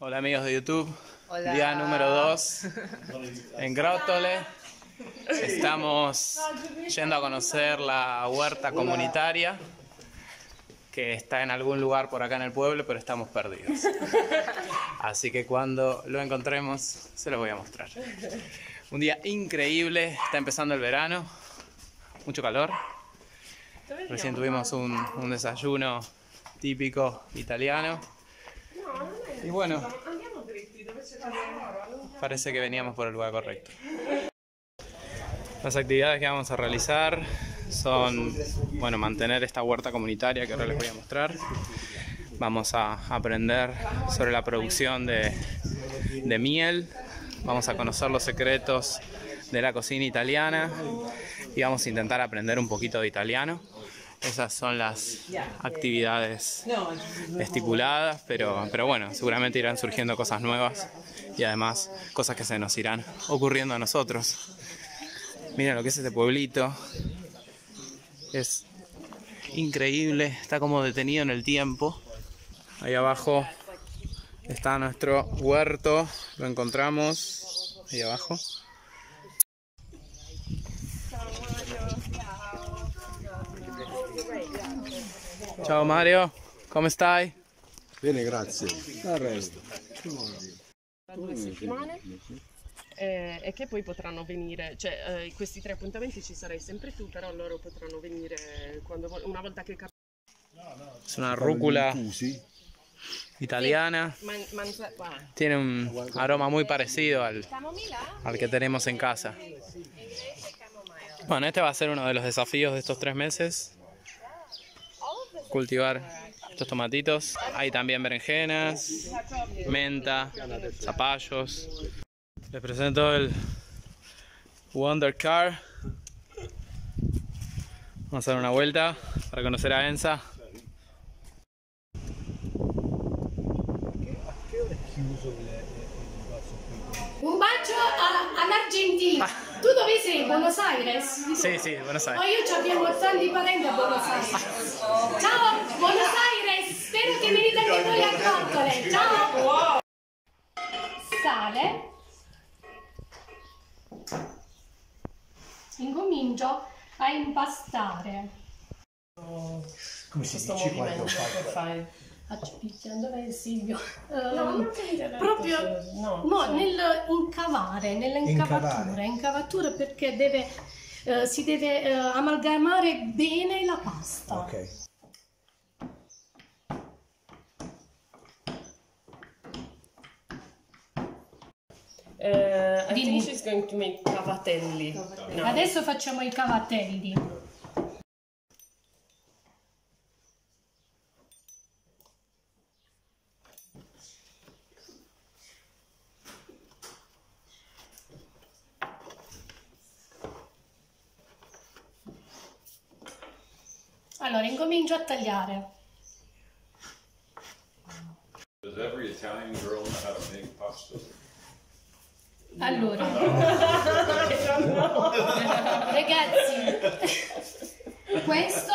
Hola amigos de YouTube. Hola. Día número 2 en Grottole. Estamos yendo a conocer la huerta comunitaria que está en algún lugar por acá en el pueblo, pero estamos perdidos. Así que cuando lo encontremos se lo voy a mostrar. Un día increíble, está empezando el verano, mucho calor. Recién tuvimos un desayuno típico italiano. Y bueno, parece que veníamos por el lugar correcto. Las actividades que vamos a realizar son, bueno, mantener esta huerta comunitaria que ahora les voy a mostrar. Vamos a aprender sobre la producción de miel, vamos a conocer los secretos de la cocina italiana y vamos a intentar aprender un poquito de italiano. Esas son las actividades estipuladas, pero bueno, seguramente irán surgiendo cosas nuevas y además cosas que se nos irán ocurriendo a nosotros. Miren lo que es este pueblito, es increíble, está como detenido en el tiempo. Ahí abajo está nuestro huerto, lo encontramos ahí abajo. Ciao Mario, come stai? Bene, grazie. Al resto. Tra 2 settimane e che poi potranno venire, cioè questi 3 appuntamenti ci sarai sempre tu, però loro potranno venire quando una volta che È una rucola italiana. Tiene un aroma muy parecido al que tenemos en casa. Bueno, este va a ser uno de los desafíos de estos 3 meses. Cultivar estos tomatitos. Hay también berenjenas, menta, zapallos. Les presento el Wonder Car. Vamos a dar una vuelta para conocer a Enza. Un bacio all'Argentina. Tu dove sei? Buenos Aires? Sì, Buenos Aires. Io abbiamo tanti parenti a Buenos Aires. Ciao, Buenos Aires. Spero che venite anche voi a Grottole. Ciao. Sale. Incomincio a impastare. Come si dice quando fai? Dov'è Silvio? Proprio no, nell'incavare, nell'incavatura perché deve, si deve amalgamare bene la pasta. Okay. I think she's going to make cavatelli. No. Adesso facciamo i cavatelli. Allora incomincio a tagliare. Allora ragazzi, questo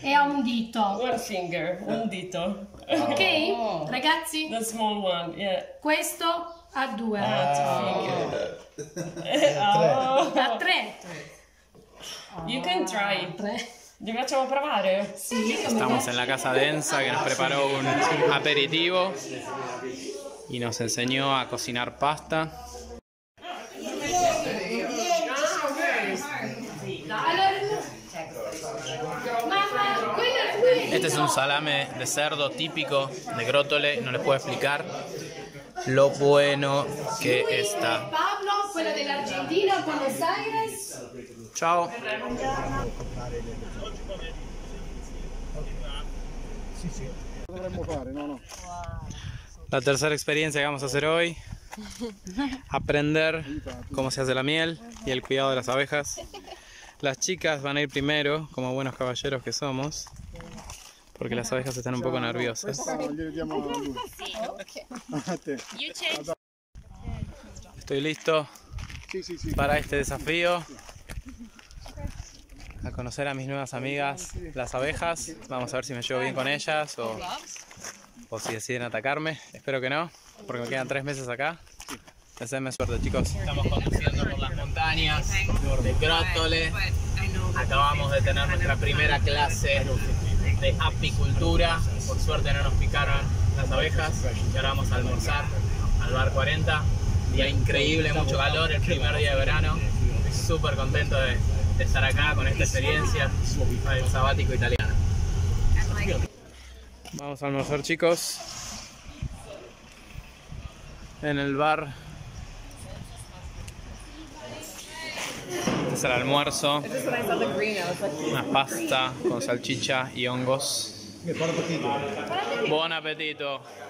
è a un dito. One finger, un dito. Ok? Oh, ragazzi? The small one, yeah. Questo a 2. A 3. You can try. ¿Yo me echamos a probar? Sí. Estamos en la casa de Enza, que nos preparó un aperitivo y nos enseñó a cocinar pasta. Este es un salame de cerdo típico de Grottole, no les puedo explicar lo bueno que está. Pablo, fuera de la Argentina, Buenos Aires. Ciao. La tercera experiencia que vamos a hacer hoy, aprender cómo se hace la miel y el cuidado de las abejas. Las chicas van a ir primero, como buenos caballeros que somos, porque las abejas están un poco nerviosas. Estoy listo para este desafío. A conocer a mis nuevas amigas, las abejas. Vamos a ver si me llevo bien con ellas o o si deciden atacarme. Espero que no, porque me quedan 3 meses acá. Deséenme suerte, chicos. Estamos conduciendo por las montañas de Grottole. Acabamos de tener nuestra primera clase de apicultura. Por suerte no nos picaron las abejas. Y ahora vamos a almorzar al bar 40. Día increíble, mucho calor, el primer día de verano. Súper contento de estar acá con esta experiencia del sabático italiano. Vamos a almorzar, chicos, en el bar. Este es el almuerzo. Una pasta con salchicha y hongos. Buen apetito.